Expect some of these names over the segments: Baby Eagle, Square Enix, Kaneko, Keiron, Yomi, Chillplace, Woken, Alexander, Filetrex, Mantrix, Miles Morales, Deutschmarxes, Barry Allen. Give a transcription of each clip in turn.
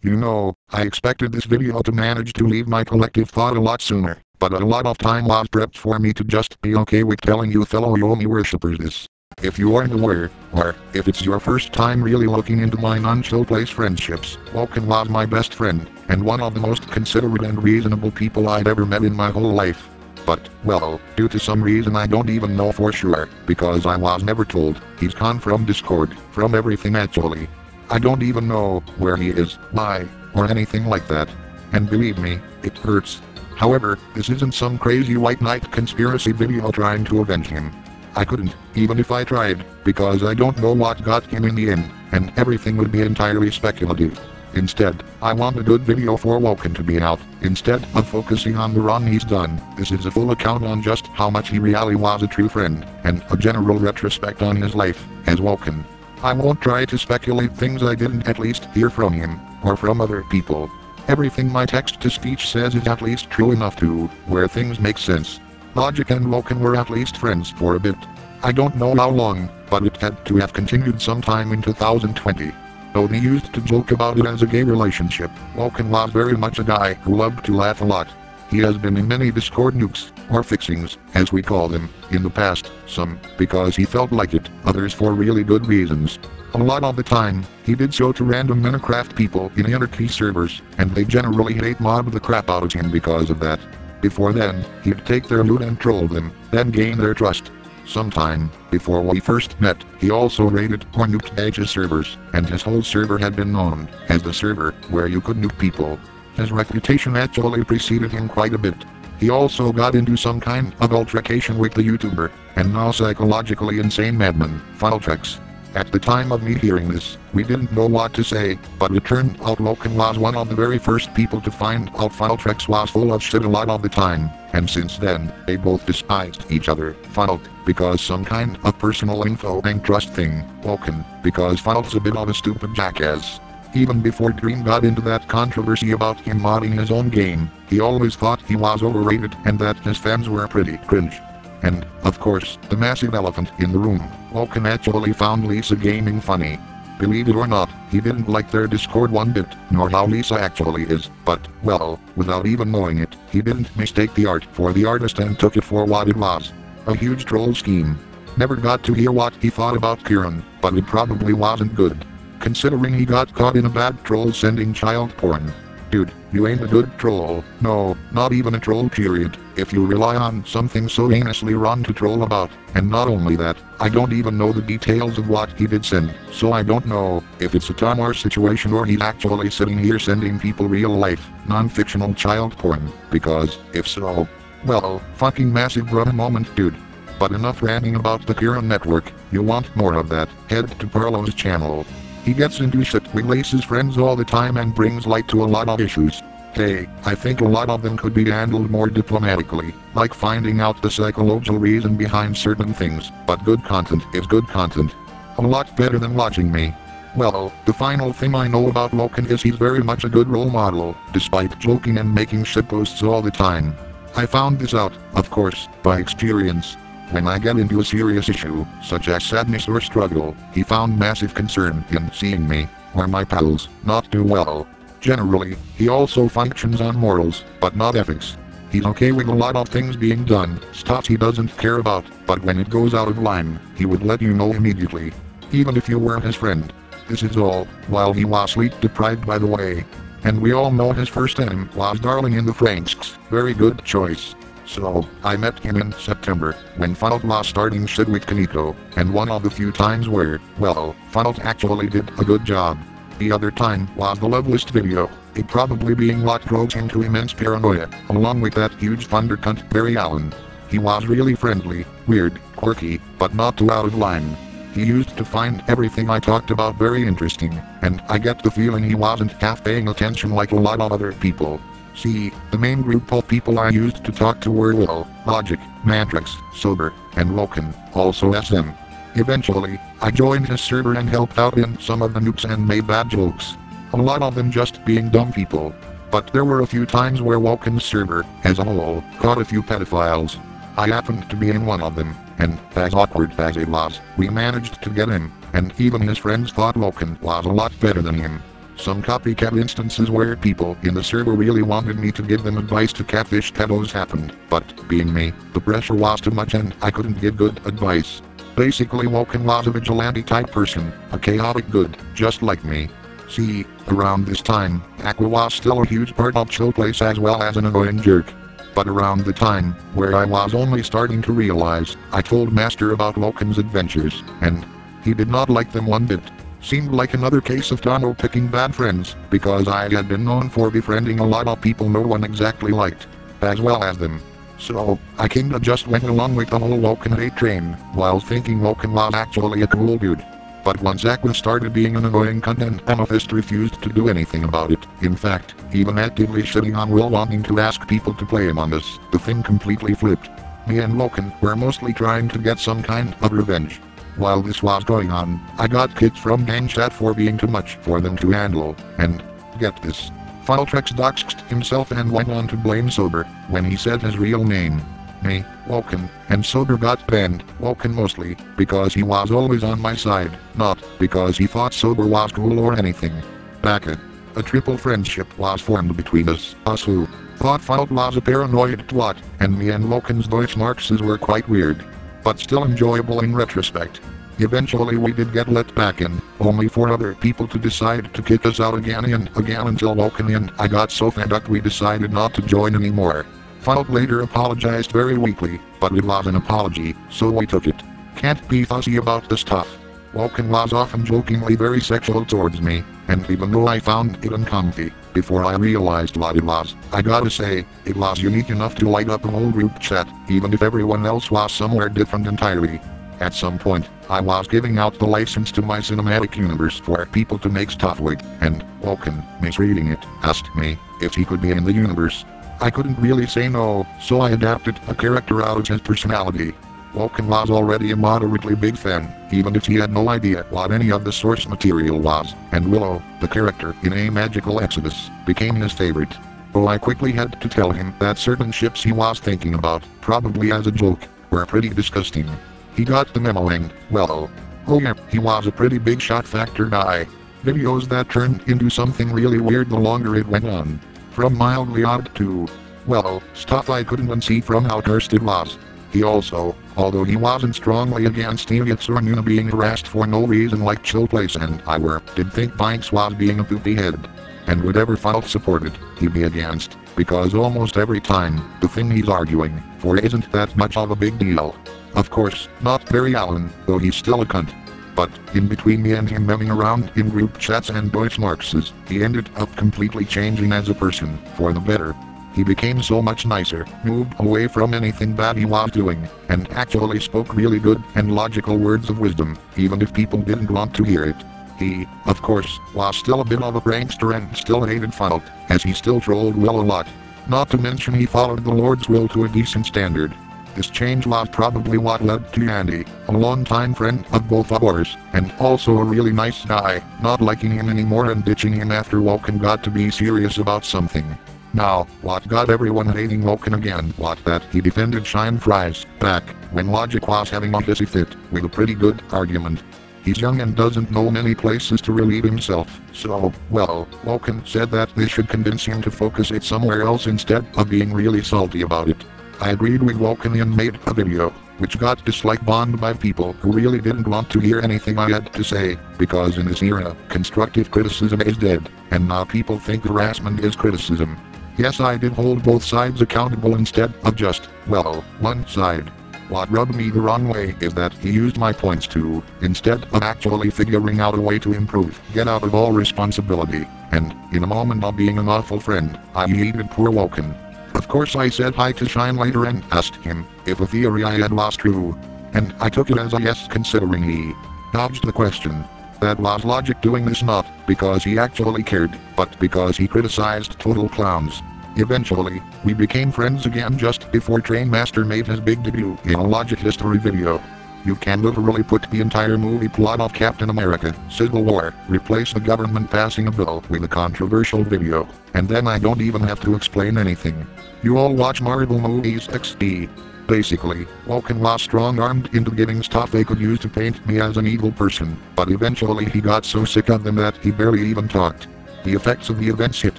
You know, I expected this video to manage to leave my collective thought a lot sooner, but a lot of time was prepped for me to just be okay with telling you fellow Yomi worshippers this. If you aren't aware, or if it's your first time really looking into my non-chill place friendships, Woken was my best friend, and one of the most considerate and reasonable people I'd ever met in my whole life. But, well, due to some reason I don't even know for sure, because I was never told, he's gone from Discord, from everything actually. I don't even know where he is, why, or anything like that. And believe me, it hurts. However, this isn't some crazy white knight conspiracy video trying to avenge him. I couldn't, even if I tried, because I don't know what got him in the end, and everything would be entirely speculative. Instead, I want a good video for Woken to be out, instead of focusing on the wrong he's done. This is a full account on just how much he really was a true friend, and a general retrospect on his life, as Woken. I won't try to speculate things I didn't at least hear from him, or from other people. Everything my text-to-speech says is at least true enough to, where things make sense. Logic and Woken were at least friends for a bit. I don't know how long, but it had to have continued sometime in 2020. Though he used to joke about it as a gay relationship, Woken was very much a guy who loved to laugh a lot. He has been in many Discord nukes, or fixings, as we call them, in the past, some because he felt like it, others for really good reasons. A lot of the time, he did so to random Minecraft people in anarchy servers, and they generally hate mob the crap out of him because of that. Before then, he'd take their loot and troll them, then gain their trust. Sometime before we first met, he also raided or nuked Edge's servers, and his whole server had been known as the server where you could nuke people. His reputation actually preceded him quite a bit. He also got into some kind of altercation with the YouTuber, and now psychologically insane madman, Filetrex. At the time of me hearing this, we didn't know what to say, but it turned out Woken was one of the very first people to find out Filetrex was full of shit a lot of the time. And since then, they both despised each other, Filet, because some kind of personal info and trust thing, Woken, because Filet's a bit of a stupid jackass. Even before Dream got into that controversy about him modding his own game, he always thought he was overrated and that his fans were pretty cringe. And, of course, the massive elephant in the room, Woken actually found Lisa gaming funny. Believe it or not, he didn't like their Discord one bit, nor how Lisa actually is, but, well, without even knowing it, he didn't mistake the art for the artist and took it for what it was. A huge troll scheme. Never got to hear what he thought about Kieran, but it probably wasn't good. Considering he got caught in a bad troll sending child porn. Dude, you ain't a good troll, no, not even a troll period, if you rely on something so heinously wrong to troll about, and not only that, I don't even know the details of what he did send, so I don't know if it's a Tom R situation or he's actually sitting here sending people real life, non-fictional child porn, because, if so, well, fucking massive bruh moment dude. But enough ranting about the Kieran network, you want more of that, head to Parlo's channel. He gets into shit with Lace's friends all the time and brings light to a lot of issues. Hey, I think a lot of them could be handled more diplomatically, like finding out the psychological reason behind certain things, but good content is good content. A lot better than watching me. Well, the final thing I know about Woken is he's very much a good role model, despite joking and making shitposts all the time. I found this out, of course, by experience. When I get into a serious issue, such as sadness or struggle, he found massive concern in seeing me, or my pals, not do well. Generally, he also functions on morals, but not ethics. He's okay with a lot of things being done, stuff he doesn't care about, but when it goes out of line, he would let you know immediately. Even if you were his friend. This is all, while he was sleep deprived by the way. And we all know his first name was Darling in the Franks, very good choice. So, I met him in September, when Filet was starting shit with Kaneko, and one of the few times where, well, Filet actually did a good job. The other time was the Lovelist video, it probably being what drove him to immense paranoia, along with that huge thunder cunt Barry Allen. He was really friendly, weird, quirky, but not too out of line. He used to find everything I talked about very interesting, and I get the feeling he wasn't half paying attention like a lot of other people. See, the main group of people I used to talk to were Will, Logic, Mantrix, Sober, and Woken, also SM. Eventually, I joined his server and helped out in some of the nukes and made bad jokes. A lot of them just being dumb people. But there were a few times where Woken's server, as a whole, caught a few pedophiles. I happened to be in one of them, and, as awkward as it was, we managed to get him, and even his friends thought Woken was a lot better than him. some copycat instances where people in the server really wanted me to give them advice to catfish pedos happened, but, being me, the pressure was too much and I couldn't give good advice. Basically Woken was a vigilante type person, a chaotic good, just like me. See, around this time, Aqua was still a huge part of Chillplace as well as an annoying jerk. But around the time, where I was only starting to realize, I told Master about Woken's adventures, and he did not like them one bit. Seemed like another case of Dono picking bad friends, because I had been known for befriending a lot of people no one exactly liked, as well as them. So, I kinda just went along with the whole Woken hate train, while thinking Woken was actually a cool dude. But once Aqua started being an annoying cunt and Amethyst refused to do anything about it, in fact, even actively shitting on Will wanting to ask people to play Among Us, the thing completely flipped. Me and Woken were mostly trying to get some kind of revenge. While this was going on, I got kicked from gang chat for being too much for them to handle, and, get this, Filetrex doxed himself and went on to blame Sober, when he said his real name. Me, Woken, and Sober got banned, Woken mostly, because he was always on my side, not because he thought Sober was cool or anything. Backa. A triple friendship was formed between us who thought Filet was a paranoid twat, and me and Woken's Deutschmarxes were quite weird, but still enjoyable in retrospect. Eventually we did get let back in, only for other people to decide to kick us out again and again until Woken and I got so fed up we decided not to join anymore. Filet later apologized very weakly, but it was an apology, so we took it. Can't be fussy about the stuff. Woken was often jokingly very sexual towards me, and even though I found it uncomfy, before I realized what it was, I gotta say, it was unique enough to light up a whole group chat, even if everyone else was somewhere different entirely. At some point, I was giving out the license to my cinematic universe for people to make stuff with, and Woken, misreading it, asked me if he could be in the universe. I couldn't really say no, so I adapted a character out of his personality. Woken was already a moderately big fan, even if he had no idea what any of the source material was, and Willow, the character in A Magical Exodus, became his favorite. Oh, I quickly had to tell him that certain ships he was thinking about, probably as a joke, were pretty disgusting. He got the memo and, well, oh yeah, he was a pretty big shot factor guy. Videos that turned into something really weird the longer it went on. From mildly odd to, well, stuff I couldn't unsee from how cursed it was. He also, although he wasn't strongly against idiots or Nuna being harassed for no reason like Chillplace and I were, did think Banks was being a poopy head. And whatever Filet supported, he'd be against, because almost every time, the thing he's arguing for isn't that much of a big deal. Of course, not Barry Allen, though he's still a cunt. But, in between me and him memming around in group chats and Deutschmarxes, he ended up completely changing as a person, for the better. He became so much nicer, moved away from anything bad he was doing, and actually spoke really good and logical words of wisdom, even if people didn't want to hear it. He, of course, was still a bit of a prankster and still hated Filet, as he still trolled Will a lot. Not to mention he followed the Lord's will to a decent standard. This change was probably what led to Andy, a longtime friend of both ours, and also a really nice guy, not liking him anymore and ditching him after Woken got to be serious about something. Now, what got everyone hating Woken again was that he defended Shine Fries back when Logic was having a hissy fit with a pretty good argument. He's young and doesn't know many places to relieve himself, so, well, Woken said that this should convince him to focus it somewhere else instead of being really salty about it. I agreed with Woken and made a video, which got dislike bombed by people who really didn't want to hear anything I had to say, because in this era, constructive criticism is dead, and now people think harassment is criticism. Yes, I did hold both sides accountable instead of just, well, one side. What rubbed me the wrong way is that he used my points to, instead of actually figuring out a way to improve, get out of all responsibility, and, in a moment of being an awful friend, I hated poor Woken. Of course I said hi to Shine later and asked him if a theory I had was true, and I took it as a yes considering he dodged the question. That was Logic doing this not because he actually cared, but because he criticized total clowns. Eventually, we became friends again just before Trainmaster made his big debut in a Logic history video. You can literally put the entire movie plot of Captain America, Civil War, replace the government passing a bill with a controversial video, and then I don't even have to explain anything. You all watch Marvel movies XD. Basically, Woken was strong-armed into giving stuff they could use to paint me as an evil person, but eventually he got so sick of them that he barely even talked. The effects of the events hit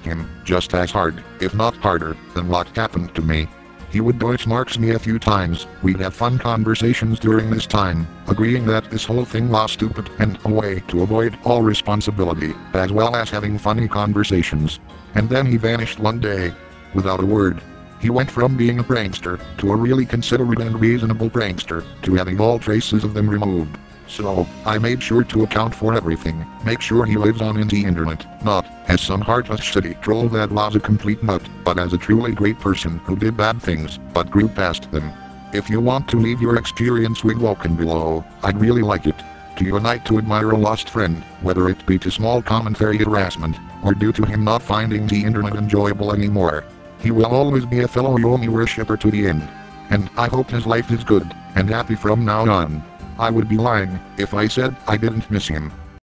him, just as hard, if not harder, than what happened to me. He would Deutschmarks me a few times, we'd have fun conversations during this time, agreeing that this whole thing was stupid and a way to avoid all responsibility, as well as having funny conversations. And then he vanished one day. Without a word. He went from being a prankster, to a really considerate and reasonable prankster, to having all traces of them removed. So, I made sure to account for everything, make sure he lives on in the internet, not as some heartless city troll that was a complete nut, but as a truly great person who did bad things, but grew past them. If you want to leave your experience with Woken below, I'd really like it. To unite to admire a lost friend, whether it be to small commentary harassment, or due to him not finding the internet enjoyable anymore. He will always be a fellow Yomi worshipper to the end. And I hope his life is good, and happy from now on. I would be lying if I said I didn't miss him.